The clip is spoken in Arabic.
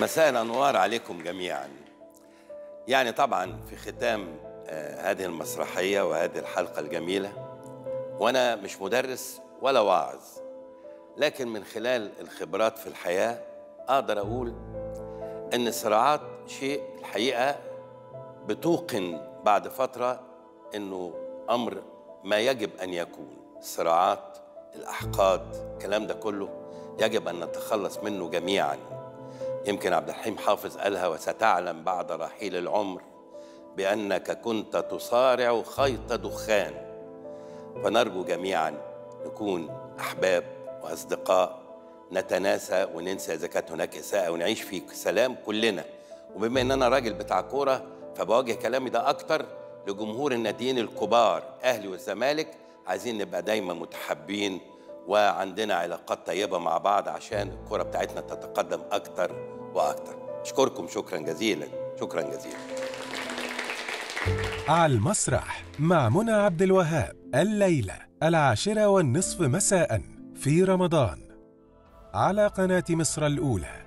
مساء الأنوار عليكم جميعاً. يعني طبعاً في ختام هذه المسرحية وهذه الحلقة الجميلة، وأنا مش مدرس ولا واعظ، لكن من خلال الخبرات في الحياة أقدر أقول إن الصراعات شيء الحقيقة بتوقن بعد فترة إنه أمر ما يجب أن يكون. الصراعات، الأحقاد، الكلام ده كله يجب أن نتخلص منه جميعاً. يمكن عبد الحيم حافظ قالها: وستعلم بعد رحيل العمر بأنك كنت تصارع خيط دخان. فنرجو جميعاً نكون أحباب وأصدقاء، نتناسى وننسى إذا كانت هناك إساءة، ونعيش في سلام كلنا. وبما إن أنا راجل بتاع كورة، فبوجه كلامي ده أكتر لجمهور الناديين الكبار أهلي والزمالك. عايزين نبقى دايما متحابين وعندنا علاقات طيبه مع بعض، عشان الكره بتاعتنا تتقدم اكتر واكتر. اشكركم شكرا جزيلا، شكرا جزيلا. على المسرح مع منى عبد الوهاب، الليله 22:30 مساء في رمضان على قناة مصر الأولى.